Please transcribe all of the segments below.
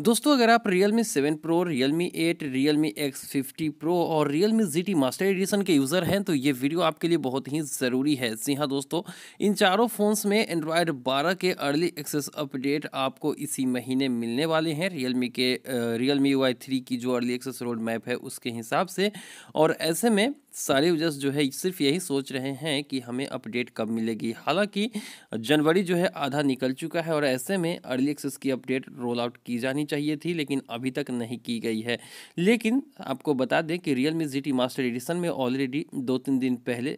दोस्तों अगर आप Realme 7 Pro, Realme 8, Realme X50 Pro और Realme GT Master Edition के यूज़र हैं तो ये वीडियो आपके लिए बहुत ही ज़रूरी है। जी हाँ दोस्तों, इन चारों फ़ोन्स में Android 12 के अर्ली एक्सेस अपडेट आपको इसी महीने मिलने वाले हैं। Realme UI 3 की जो अर्ली एक्सेस रोड मैप है उसके हिसाब से, और ऐसे में सारे यूजर्स जो है सिर्फ यही सोच रहे हैं कि हमें अपडेट कब मिलेगी। हालांकि जनवरी जो है आधा निकल चुका है और ऐसे में अर्ली एक्सेस की अपडेट रोल आउट की जानी चाहिए थी, लेकिन अभी तक नहीं की गई है। लेकिन आपको बता दें कि Realme GT मास्टर एडिशन में ऑलरेडी 2-3 दिन पहले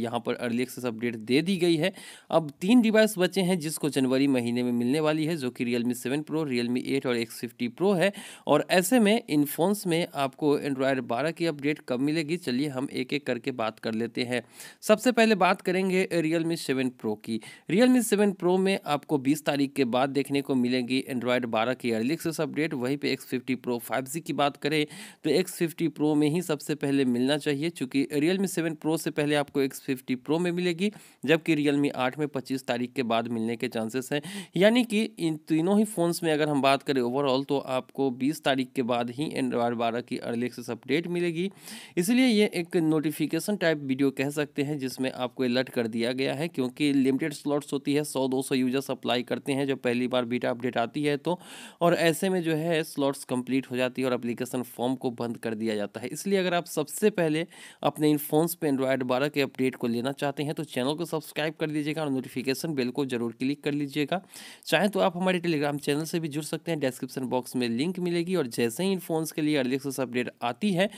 यहाँ पर अर्ली एक्सेस अपडेट दे दी गई है। अब 3 डिवाइस बचे हैं जिसको जनवरी महीने में मिलने वाली है, जो कि Realme 7 Pro, Realme 8 और X50 Pro है। और ऐसे में इन फोन्स में आपको एंड्रॉयड 12 की अपडेट कब मिलेगी, चलिए हम एक-एक करके बात कर लेते हैं। सबसे पहले बात करेंगे Realme 7 Pro की। Realme 7 Pro में आपको 20 तारीख के बाद देखने को मिलेगी एंड्रॉयड 12 की अर्ली एक्सेस अपडेट। वहीं पे X50 Pro 5G की बात करें तो X50 Pro में ही सबसे पहले मिलना चाहिए, चूँकि Realme 7 Pro से पहले आपको X50 Pro में मिलेगी, जबकि Realme 8 में 25 तारीख के बाद मिलने के चांसेस हैं। यानी कि इन तीनों ही फ़ोन्स में अगर हम बात करें ओवरऑल तो आपको 20 तारीख के बाद ही एंड्रॉयड 12 की अर्ली एक्सेस अपडेट मिलेगी। इसलिए ये एक नोटिफिकेशन टाइप वीडियो कह सकते हैं जिसमें आपको अलर्ट कर दिया गया है, क्योंकि लिमिटेड स्लॉट्स होती है, 100-200 यूजर्स अप्लाई करते हैं जब पहली बार बीटा अपडेट आती है तो, और ऐसे में जो है स्लॉट्स कंप्लीट हो जाती है और एप्लीकेशन फॉर्म को बंद कर दिया जाता है। इसलिए अगर आप सबसे पहले अपने इन फोन्स पर एंड्रॉयड 12 के अपडेट को लेना चाहते हैं तो चैनल को सब्सक्राइब कर लीजिएगा और नोटिफिकेशन बेल को जरूर क्लिक कर लीजिएगा। चाहें तो आप हमारे टेलीग्राम चैनल से भी जुड़ सकते हैं, डिस्क्रिप्शन बॉक्स में लिंक मिलेगी, और जैसे ही इन फोन्स के लिए अर्ली एक्सेस अपडेट आती है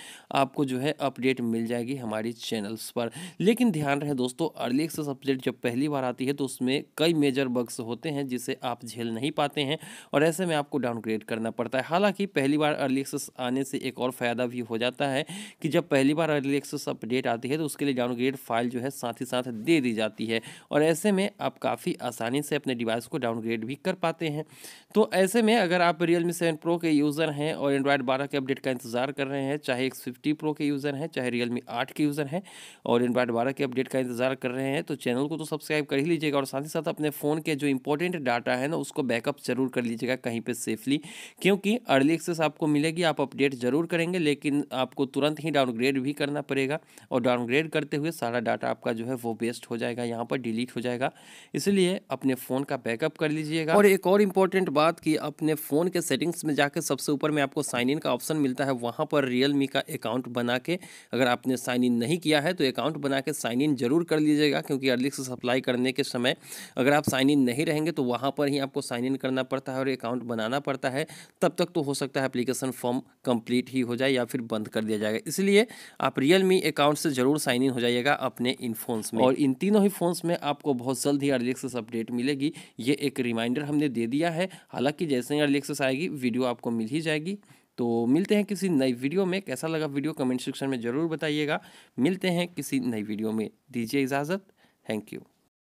आपको जो है अपडेट मिल जाएगी हमारी चैनल्स पर। लेकिन ध्यान रहे दोस्तों, अर्ली एक्सेस अपडेट जब पहली बार आती है तो उसमें कई मेजर बग्स होते हैं जिसे आप झेल नहीं पाते हैं और ऐसे में आपको डाउनग्रेड करना पड़ता है। हालांकि पहली बार अर्ली एक्सेस आने से एक और फ़ायदा भी हो जाता है कि जब पहली बार अर्ली एक्सेस अपडेट आती है तो उसके लिए डाउनग्रेड फाइल जो है साथ ही साथ दे दी जाती है, और ऐसे में आप काफ़ी आसानी से अपने डिवाइस को डाउनग्रेड भी कर पाते हैं। तो ऐसे में अगर आप Realme 7 Pro के यूज़र हैं और एंड्रॉयड 12 के अपडेट का इंतजार कर रहे हैं, चाहे X50 Pro के यूज़र हैं, चाहे Realme 8 के यूज़र हैं और एंड्रॉयड 12 के अपडेट का इंतजार कर रहे हैं, तो चैनल को तो सब्सक्राइब कर ही लीजिएगा और साथ ही साथ अपने फ़ोन के जो इंपॉर्टेंट डाटा है ना उसको बैकअप जरूर कर लीजिएगा कहीं पे सेफली, क्योंकि अर्ली एक्सेस आपको मिलेगी, आप अपडेट ज़रूर करेंगे, लेकिन आपको तुरंत ही डाउनग्रेड भी करना पड़ेगा और डाउनग्रेड करते हुए सारा डाटा आपका जो है वो वेस्ट हो जाएगा, यहाँ पर डिलीट हो जाएगा। इसलिए अपने फ़ोन का बैकअप कर लीजिएगा। और एक और इम्पोर्टेंट बात कि अपने फ़ोन के सेटिंग्स में जाकर सबसे ऊपर में आपको साइन इन का ऑप्शन मिलता है, वहाँ पर रियलमी का अकाउंट बना के अगर आपने साइन इन नहीं किया है तो अकाउंट बना के साइन इन जरूर कर लीजिएगा, क्योंकि अर्ली एक्सेस अप्लाई करने के समय अगर आप साइन इन नहीं रहेंगे तो वहाँ पर ही आपको साइन इन करना पड़ता है और अकाउंट बनाना पड़ता है। तब तक तो हो सकता है एप्लीकेशन फॉर्म कंप्लीट ही हो जाए या फिर बंद कर दिया जाएगा। इसलिए आप रियलमी अकाउंट से ज़रूर साइन इन हो जाइएगा अपने इन फोन्स में। और इन तीनों ही फ़ोन्स में आपको बहुत जल्द ही अर्ली एक्सेस अपडेट मिलेगी, ये एक रिमाइंडर हमने दे दिया है। हालाँकि जैसे ही अर्ली एक्सेस आएगी वीडियो आपको मिल ही जाएगी। तो मिलते हैं किसी नई वीडियो में। कैसा लगा वीडियो कमेंट सेक्शन में ज़रूर बताइएगा। मिलते हैं किसी नई वीडियो में, दीजिए इजाज़त। Thank you.